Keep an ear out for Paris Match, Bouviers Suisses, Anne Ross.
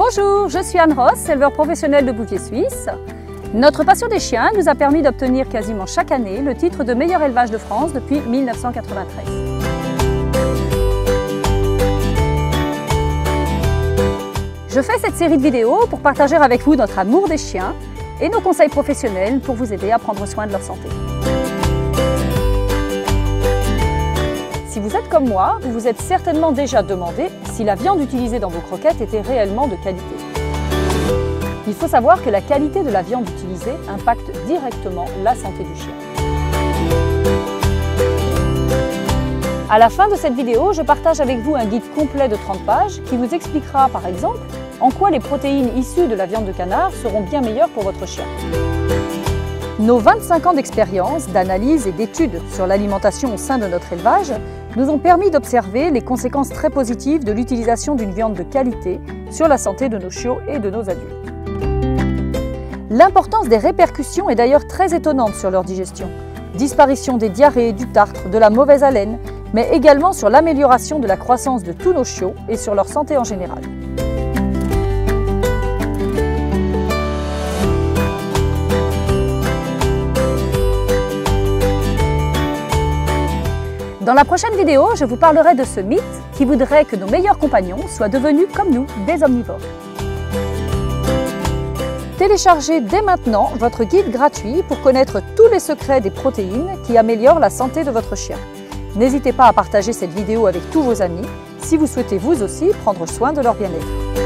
Bonjour, je suis Anne Ross, éleveur professionnel de Bouviers Suisses. Notre passion des chiens nous a permis d'obtenir quasiment chaque année le titre de meilleur élevage de France depuis 1993. Je fais cette série de vidéos pour partager avec vous notre amour des chiens et nos conseils professionnels pour vous aider à prendre soin de leur santé. Si vous êtes comme moi, vous vous êtes certainement déjà demandé si la viande utilisée dans vos croquettes était réellement de qualité. Il faut savoir que la qualité de la viande utilisée impacte directement la santé du chien. À la fin de cette vidéo, je partage avec vous un guide complet de 30 pages qui vous expliquera par exemple en quoi les protéines issues de la viande de canard seront bien meilleures pour votre chien. Nos 25 ans d'expérience, d'analyse et d'études sur l'alimentation au sein de notre élevage nous ont permis d'observer les conséquences très positives de l'utilisation d'une viande de qualité sur la santé de nos chiots et de nos adultes. L'importance des répercussions est d'ailleurs très étonnante sur leur digestion. Disparition des diarrhées, du tartre, de la mauvaise haleine, mais également sur l'amélioration de la croissance de tous nos chiots et sur leur santé en général. Dans la prochaine vidéo, je vous parlerai de ce mythe qui voudrait que nos meilleurs compagnons soient devenus, comme nous, des omnivores. Téléchargez dès maintenant votre guide gratuit pour connaître tous les secrets des protéines qui améliorent la santé de votre chien. N'hésitez pas à partager cette vidéo avec tous vos amis si vous souhaitez vous aussi prendre soin de leur bien-être.